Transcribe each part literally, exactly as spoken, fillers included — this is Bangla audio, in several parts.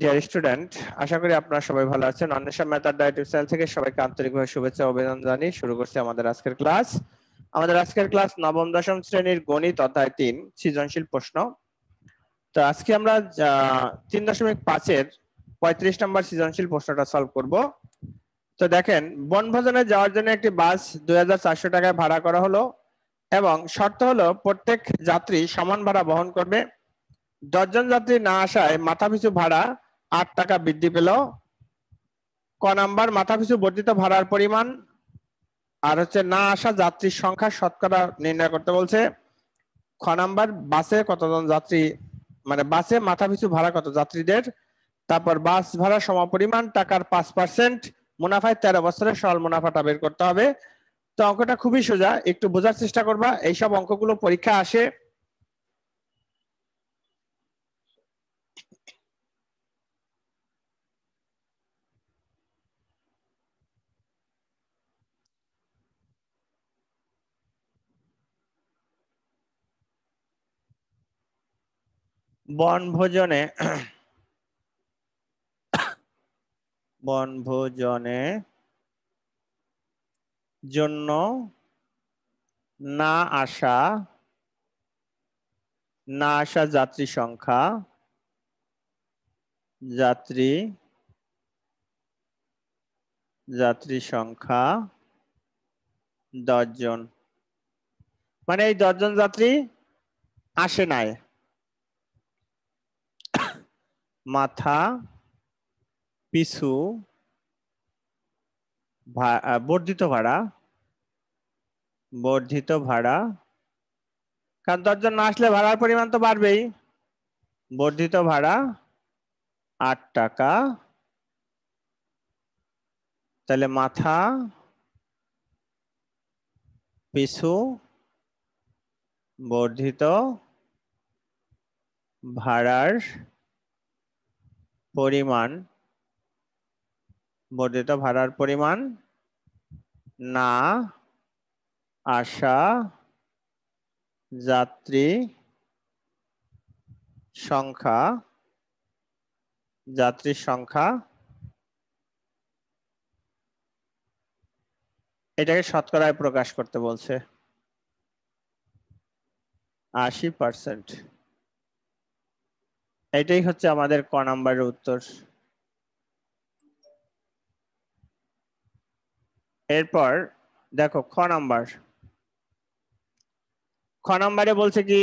Dear student, आशा करी अपना सबाई भला आছেন। अन्वेषा मेहतार डाइटिव सेल থেকে সবাইকে আন্তরিকভাবে শুভেচ্ছা ও অভিনন্দন জানিয়ে শুরু করছি আমাদের আজকের ক্লাস। আমাদের আজকের ক্লাস নবম দশম শ্রেণীর গণিত অধ্যায় তিন সৃজনশীল প্রশ্ন। তো আজকে আমরা তিন দশমিক পাঁচ এর পঁয়ত্রিশ নম্বর সৃজনশীল প্রশ্নটা সলভ করব। তো দেখেন, বনভোজনে যাওয়ার জন্য একটি বাস দুই হাজার চারশো টাকায় ভাড়া করা হলো এবং শর্ত হলো প্রত্যেক যাত্রী সমান ভাড়া বহন করবে। দশ জন যাত্রী না আসায় মাথাপিছু ভাড়া আট টাকা বৃদ্ধি পেল। ক নাম্বার, মাথাপিছু বর্ধিত ভাড়ার পরিমাণ আর হচ্ছে না আসা যাত্রীর সংখ্যা শতকরা নির্ণয় করতে বলছে। খ নাম্বার, বাসে কতজন যাত্রী মানে বাসে মাথাপিছু ভাড়া কত যাত্রীদের, তারপর বাস ভাড়া সমপরিমাণ টাকার পাঁচ পার্সেন্ট মুনাফায় তেরো বছরের সরল মুনাফাটা বের করতে হবে। তো অঙ্কটা খুবই সোজা, একটু বোঝার চেষ্টা করবা। এইসব অঙ্কগুলো পরীক্ষা আসে। বনভোজনে বনভোজনে জন্য না আসা না আসা যাত্রী সংখ্যা যাত্রী যাত্রী সংখ্যা দশ জন, মানে এই দশ জন যাত্রী আসে নাই। মাথা পিছু বর্ধিত ভাড়া বর্ধিত ভাড়া কারণ দশজন না আসলে ভাড়ার পরিমাণ তো বাড়বেই। বর্ধিত ভাড়া আট টাকা, তাহলে মাথা পিছু বর্ধিত ভাড়ার পরিমাণ বর্ধিত ভাড়ার পরিমাণ না আসা যাত্রী সংখ্যা যাত্রীর সংখ্যা এটাকে শতকরায় প্রকাশ করতে বলছে আশি পার্সেন্ট। এটাই হচ্ছে আমাদের ক নাম্বারের উত্তর। এরপর দেখো খ নাম্বার, খ নাম্বারে বলছে কি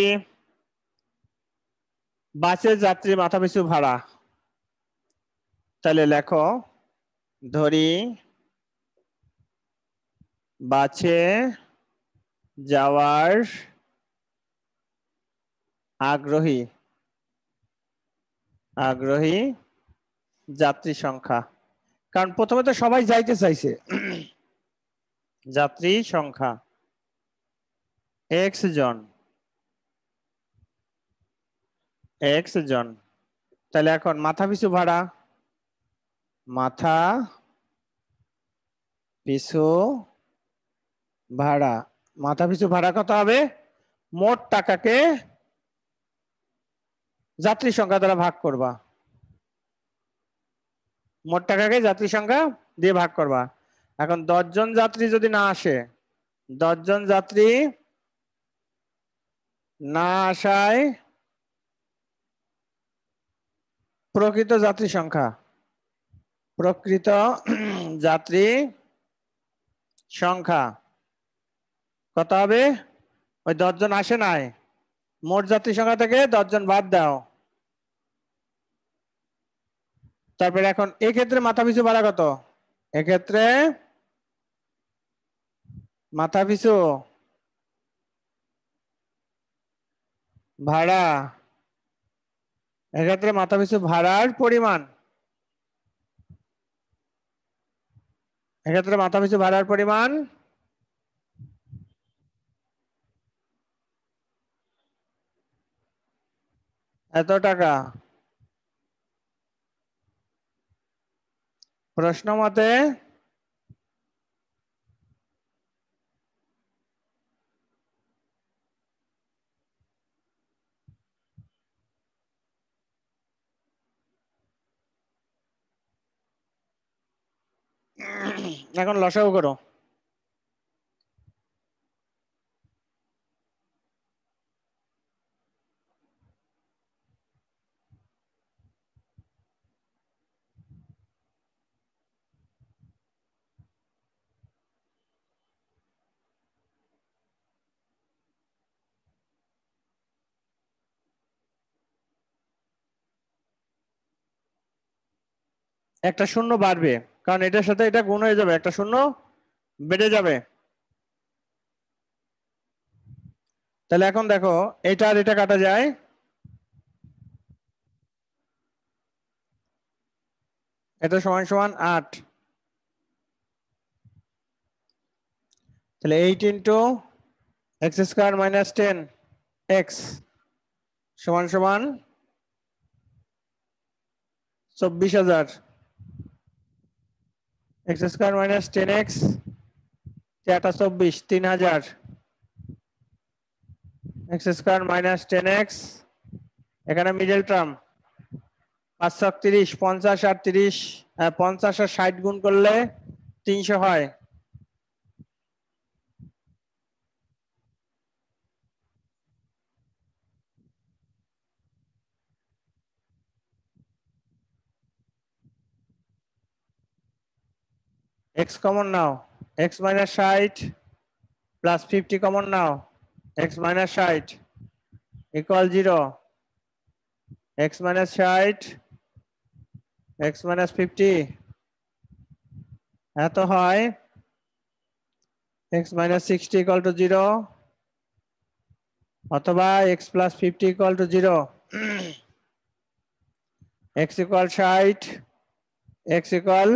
বাসের যাত্রী মাথাপিছু ভাড়া, তাহলে লেখো ধরি বাসে যাওয়ার আগ্রহী আগ্রহী যাত্রী সংখ্যা, কারণ প্রথমে তো সবাই যাইতে চাইছে। যাত্রী সংখ্যা এক্স জন এক্স জন তাহলে এখন মাথা পিছু ভাড়া মাথা পিছু ভাড়া মাথা পিছু ভাড়া কত হবে? মোট টাকাকে যাত্রী সংখ্যা দ্বারা ভাগ করবা। মোট টাকাকে যাত্রী সংখ্যা দিয়ে ভাগ করবা। এখন দশ জন যাত্রী যদি না আসে, দশ জন যাত্রী না আসায় প্রকৃত যাত্রী সংখ্যা প্রকৃত যাত্রী সংখ্যা কত হবে? ওই দশ জন আসে নাই, মোট যাত্রী সংখ্যা থেকে দশ জন বাদ দাও। তারপরে এখন এক্ষেত্রে মাথা পিছু ভাড়া কত? এক্ষেত্রে মাথা পিছু ভাড়া এক্ষেত্রে মাথা পিছু ভাড়ার পরিমাণ এক্ষেত্রে মাথা পিছু ভাড়ার পরিমাণ এত টাকা। প্রশ্ন মতে এখন লসাগু করো। একটা শূন্য বাড়বে কারণ এটার সাথে এটা গুণ হয়ে যাবে, একটা শূন্য বেড়ে যাবে। তাহলে এখন দেখো এটা আর এটা কাটা যায়, এটা সমান সমান আট। তাহলে eight into X square minus ten X সমান সমান চব্বিশ হাজার। x square minus ten X এটা চব্বিশ, তিন হাজার। x square minus ten X এখানে মিডল টার্ম পাঁচ ত্রিশ, পঞ্চাশ আর ত্রিশ, পঞ্চাশ আর ষাট গুণ করলে তিনশো হয়। x common now, x minus ষাট plus fifty common now, x minus ষাট equal zero, x minus ষাট, x minus fifty, eto hoy, x minus sixty equal to zero, othoba x plus fifty equal to zero, x equal ষাট, x equal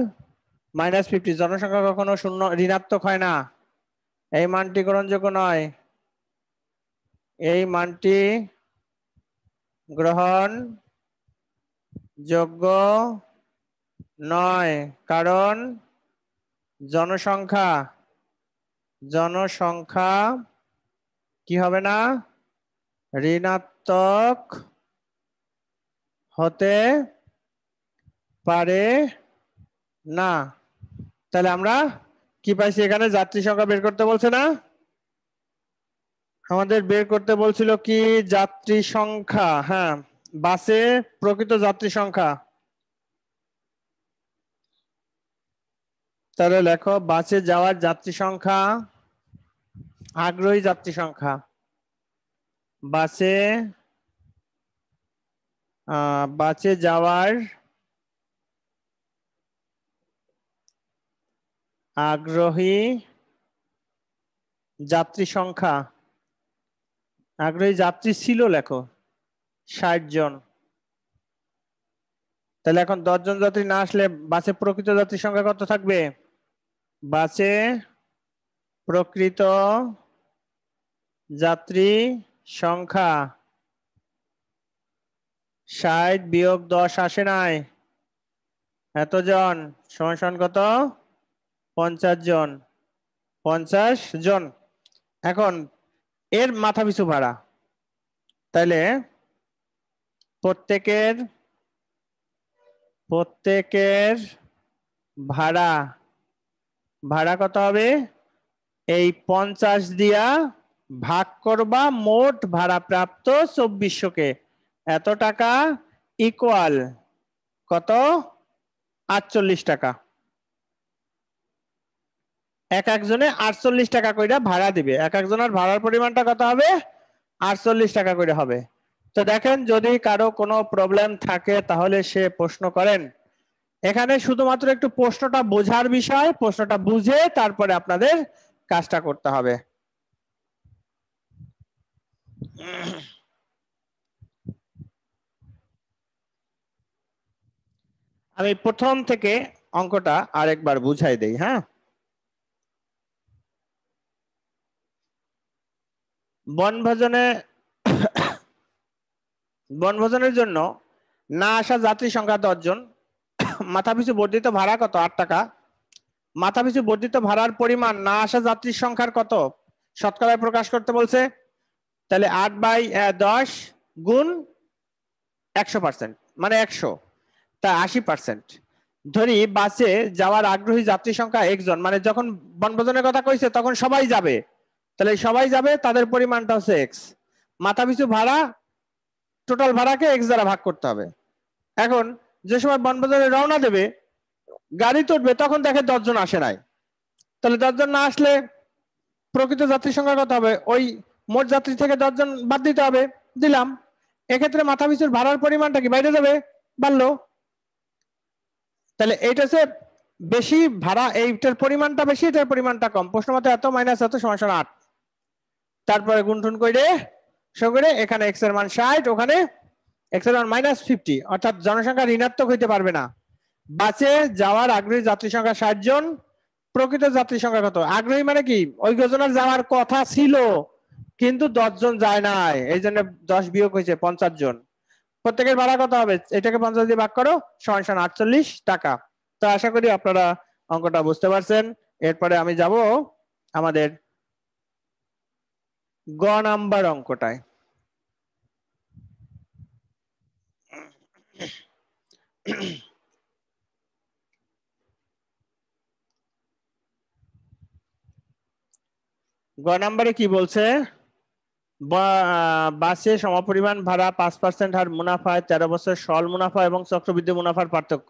মাইনাস ফিফটি। জনসংখ্যা কখনো শূন্য ঋণাত্মক হয় না, এই মানটি গ্রহণযোগ্য নয়, এই মানটি গ্রহণযোগ্য নয়, কারণ জনসংখ্যা জনসংখ্যা কি হবে না, ঋণাত্মক হতে পারে না। তাহলে আমরা কি পাইছি এখানে, যাত্রী সংখ্যা বের করতে বলছে না আমাদের, বের করতে বলছিল কি যাত্রী সংখ্যা, হ্যাঁ বাসে প্রকৃত যাত্রী সংখ্যা। তাহলে লেখো বাসে যাওয়ার যাত্রী সংখ্যা, আগ্রহী যাত্রী সংখ্যা, বাসে আহ বাসে যাওয়ার আগ্রহী যাত্রী সংখ্যা, আগ্রহী যাত্রী ছিল লেখো ষাট জন। তাহলে এখন দশ জন যাত্রী না আসলে বাসে প্রকৃত যাত্রী সংখ্যা কত থাকবে, বাসে প্রকৃত যাত্রী সংখ্যা ষাট বিয়োগ দশ আসে নাই এতজন সমান সমান কত, পঞ্চাশ জন, পঞ্চাশ জন। এখন এর মাথা পিছু ভাড়া, তাহলে প্রত্যেকের প্রত্যেকের ভাড়া ভাড়া কত হবে, এই পঞ্চাশ দিয়া ভাগ করবা মোট ভাড়া প্রাপ্ত চব্বিশশো কে, এত টাকা ইকুয়াল কত, আটচল্লিশ টাকা। এক একজনে আটচল্লিশ টাকা কইরা ভাড়া দিবে, এক একজনের ভাড়ার পরিমাণটা কত হবে, আটচল্লিশ টাকা করে হবে। তো দেখেন যদি কারো কোনো প্রবলেম থাকে তাহলে সে প্রশ্ন করেন, এখানে শুধুমাত্র একটু প্রশ্নটা বোঝার বিষয়, প্রশ্নটা বুঝে তারপরে আপনাদের কাজটা করতে হবে। আমি প্রথম থেকে অঙ্কটা আরেকবার বুঝাই দেই, হ্যাঁ। বনভোজনে বনভোজনের জন্য না আসা যাত্রী সংখ্যা দশজন, মাথাপিছু বর্ধিত ভাড়া কত, আট টাকা। মাথাপিছু বর্ধিত ভাড়ার পরিমাণ না আসা যাত্রীর সংখ্যার কত, শতকরায় প্রকাশ করতে বলছে। তাহলে আট বাই দশ গুণ একশো পার্সেন্ট মানে একশো, তা আশি পার্সেন্ট। ধরি বাসে যাওয়ার আগ্রহী যাত্রী সংখ্যা একজন, মানে যখন বনভোজনের কথা কইছে তখন সবাই যাবে, তাহলে সবাই যাবে তাদের পরিমাণটা হচ্ছে এক্স। মাথাপিছু ভাড়া টোটাল ভাড়াকে এক্স দ্বারা ভাগ করতে হবে। এখন যে সময় বনভোজনে রওনা দেবে গাড়ি তুলবে তখন দেখে দশজন আসে নাই, তাহলে দশজন না আসলে প্রকৃত যাত্রী সংখ্যা কত হবে? ওই মোট যাত্রী থেকে দশজন বাদ দিতে হবে, দিলাম। এক্ষেত্রে মাথাপিছুর ভাড়ার পরিমাণটা কি বাইরে যাবে? বাড়লো। তাহলে এইটা হচ্ছে বেশি ভাড়া, এইটার পরিমাণটা বেশি, এটার পরিমাণটা কম। প্রশ্ন মতে এত মাইনাস এত সমান সমান আট, তারপরে গুণটুন করে সঙ্গে এখানে এক্স এর মান ষাট, ওখানে এক্স এর মান মাইনাস ফিফটি, অর্থাৎ জনসংখ্যা ঋণাত্মক হইতে পারবে না। বাসে যাওয়ার আগ্রহী যাত্রী সংখ্যা ষাট জন, প্রকৃত যাত্রী সংখ্যা কত? আগ্রহী মানে কি ওই যোজনার যাওয়ার কথা ছিল কিন্তু দশজন যায় নাই, এই জন্য দশ বিয়োগ হয়েছে পঞ্চাশ জন। প্রত্যেকের ভাড়া কত হবে? এটাকে পঞ্চাশ দিয়ে ভাগ করো, সমান সমান আটচল্লিশ টাকা। তো আশা করি আপনারা অঙ্কটা বুঝতে পারছেন। এরপরে আমি যাব আমাদের গ নাম্বার অঙ্কটায়। গ নাম্বারে কি বলছে? বাসে সমপরিমাণ ভাড়া, পাঁচ পার্সেন্ট হার মুনাফায়, তেরো বছর সরল মুনাফা এবং চক্রবৃদ্ধি মুনাফার পার্থক্য।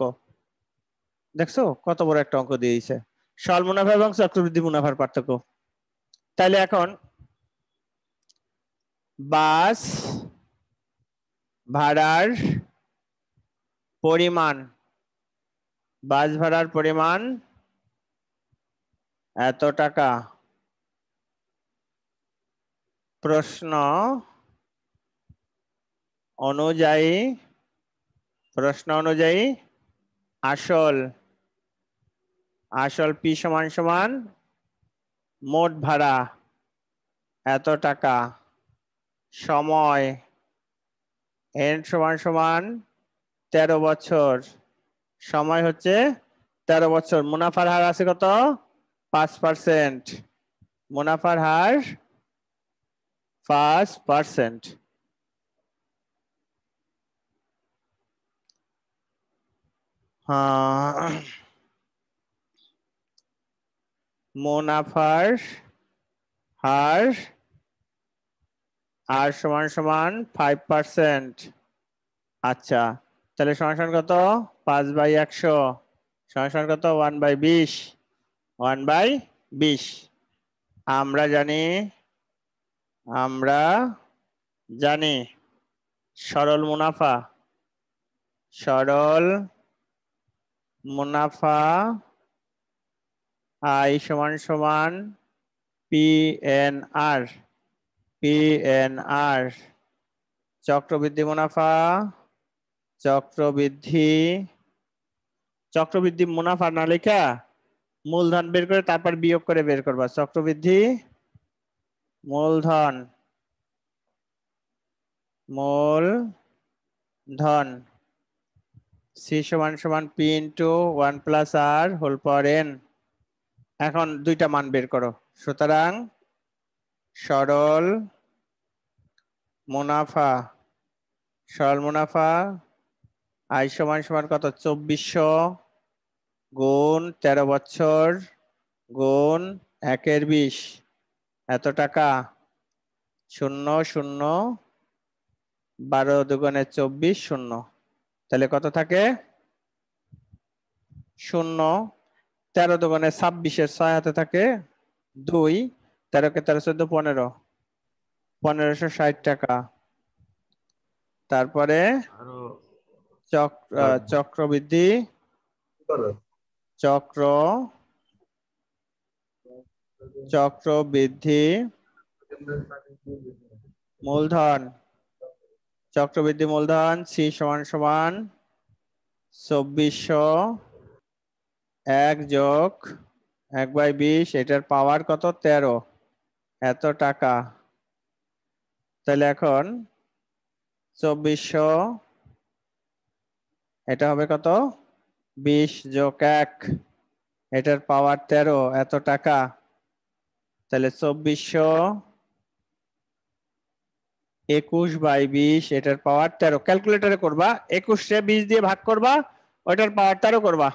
দেখছো কত বড় একটা অঙ্ক দিয়েছে, সরল মুনাফা এবং চক্রবৃদ্ধি মুনাফার পার্থক্য। তাহলে এখন বাস ভাড়ার পরিমাণ, বাস ভাড়ার পরিমাণ এত টাকা। প্রশ্ন অনুযায়ী প্রশ্ন অনুযায়ী আসল আসল পি সমান সমান মোট ভাড়া এত টাকা, সময় এন সমান সমান তেরো বছর, সময় হচ্ছে তেরো বছর, মুনাফার হার আছে কত? পাঁচ পার্সেন্ট, মুনাফার হার পাঁচ পার্সেন্ট। মুনাফার হার আর সমান সমান ফাইভ পার্সেন্ট। আচ্ছা, তাহলে সমান সমান কত? পাঁচ বাই একশো, সমান সমান কত? ওয়ান বাই বিশ, ওয়ান বাই বিশ। আমরা জানি আমরা জানি সরল মুনাফা সরল মুনাফা আই সমান সমান P N R P N R, চক্রবৃদ্ধি মুনাফা চক্রবৃদ্ধি চক্রবৃদ্ধি মুনাফা না লেখা মূলধন বের করে তারপর বিয়োগ করে বের করবা, চক্রবৃদ্ধি মূলধন মূলধন সি সমান সমান P into one plus R whole power N. এখন দুইটা মান বের করো, সুতরাং সরল মুনাফা সরল মুনাফা আই সমান সমান কত? চব্বিশশো গুণ তেরো বছর গুণ একের বিশ, এত টাকা। শূন্য শূন্য বারো দুগুণে চব্বিশ শূন্য, তাহলে কত থাকে? শূন্য। তেরো দুগুণে ছাব্বিশের ছয় হাতে থাকে দুই, তেরোকে তেরো চোদ্দ পনেরো, পনেরোশো ষাট টাকা। তারপরে চক্রবৃদ্ধি চক্র চক্রবৃদ্ধি মূলধন চক্রবৃদ্ধি মূলধন সি সমান সমান চব্বিশশো এক যোগ এক বাই বিশ, এটার পাওয়ার কত? তেরো, এত টাকা। তাহলে এখন চব্বিশশো এটা হবে কত? বিশ যোগ এক, এটার পাওয়ার তেরো, এত টাকা। তাহলে চব্বিশশো একুশ বাই বিশ, এটার পাওয়ার তেরো। ক্যালকুলেটরে করবা, একুশে বিশ দিয়ে ভাগ করবা, ওটার পাওয়ার তেরো করবা,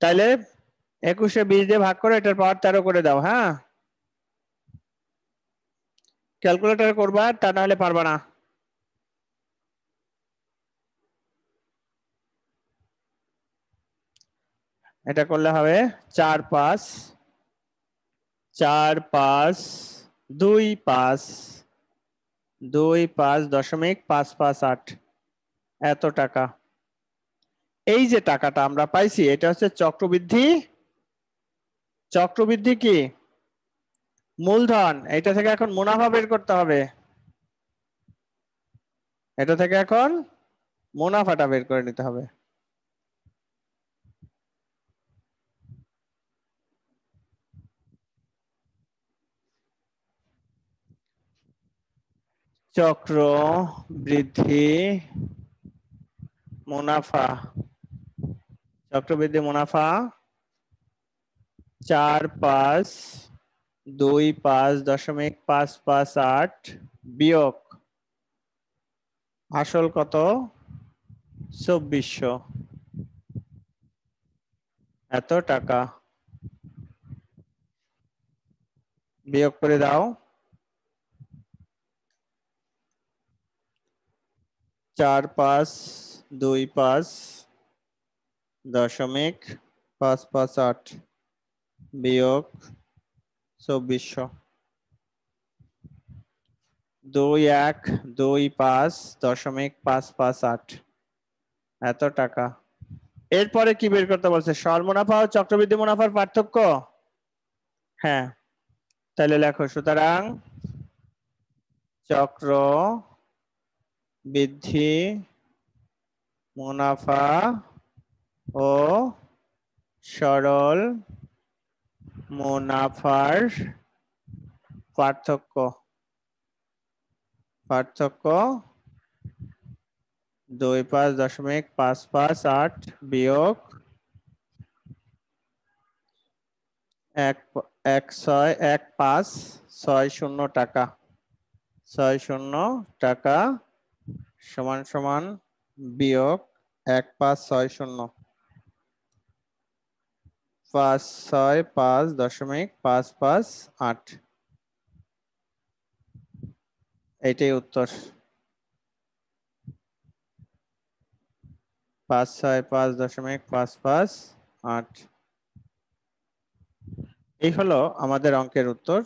তাহলে একুশে বিশ দিয়ে ভাগ করে এটার পাওয়ার তেরো করে দাও। হ্যাঁ ক্যালকুলেটর করবা, তা না হলে পারবা না। এটা করলে হবে চার পাঁচ চার পাঁচ দুই পাঁচ দুই পাঁচ দশমিক পাঁচ পাঁচ আট এত টাকা। এই যে টাকাটা আমরা পাইছি এটা হচ্ছে চক্রবৃদ্ধি, চক্রবৃদ্ধি কি মূলধন। এটা থেকে এখন মুনাফা বের করতে হবে, এটা থেকে এখন মুনাফাটা বের করে নিতে হবে। চক্র বৃদ্ধি মুনাফা, চক্রবৃদ্ধি মুনাফা চার পাঁচ দুই পাঁচ দশমিক পাঁচ পাঁচ আট বিয়োগ আসল কত চব্বিশশো এত টাকা বিয়োগ করে দাও। চার পাঁচ দুই পাঁচ দশমিক পাঁচ পাঁচ আট বিয়োগ চব্বিশশো, দুই এক দুই পাঁচ দশমিক পাঁচ পাঁচ আট এত টাকা। এরপরে কি বের করতে বলছে, সরল মুনাফা ও চক্রবৃদ্ধি মুনাফার পার্থক্য। হ্যাঁ তাহলে লেখো, সুতরাং চক্র বৃদ্ধি মুনাফা ও সরল মুনাফার পার্থক্য পার্থক্য দুই পাঁচ দশমিক পাঁচ পাঁচ আট বিয়োগ এক এক ছয় এক পাঁচ ছয় শূন্য টাকা ছয় শূন্য টাকা সমান সমান বিয়োগ এক পাঁচ ছয় শূন্য পাঁচ ছয় পাঁচ দশমিক পাঁচ পাঁচ আট। এটাই উত্তর, পাঁচ ছয় পাঁচ দশমিক পাঁচ পাঁচ আট। এই হলো আমাদের অঙ্কের উত্তর।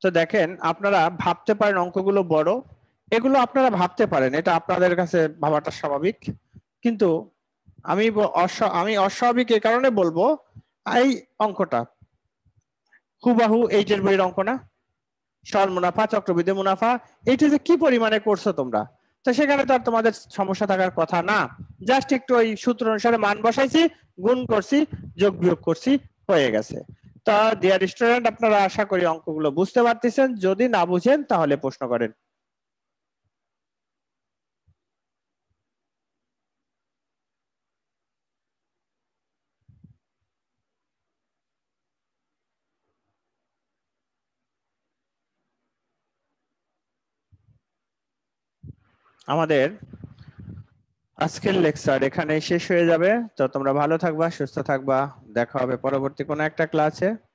তো দেখেন আপনারা ভাবতে পারেন অঙ্কগুলো বড়, এগুলো আপনারা ভাবতে পারেন, এটা আপনাদের কাছে ভাবাটা স্বাভাবিক। কিন্তু আমি আমি অস্বাভাবিক এ কারণে বলবো, এই অঙ্কটা হুবাহু এইটের বইয়ের অঙ্ক না। সরল মুনাফা চক্রবৃদ্ধি মুনাফা এইটা যে কি পরিমাণে করছো তোমরা, তো সেখানে তো আর তোমাদের সমস্যা থাকার কথা না। জাস্ট একটু ওই সূত্র অনুসারে মান বসাইছি, গুণ করছি, যোগ বিয়োগ করছি, হয়ে গেছে। তা ডিয়ার স্টুডেন্ট, আপনারা আশা করি অঙ্কগুলো বুঝতে পারতেছেন। যদি না বুঝেন তাহলে প্রশ্ন করেন। আমাদের আজকের লেকচার এখানেই শেষ হয়ে যাবে। তো তোমরা ভালো থাকবা, সুস্থ থাকবা, দেখা হবে পরবর্তী কোনো একটা ক্লাসে।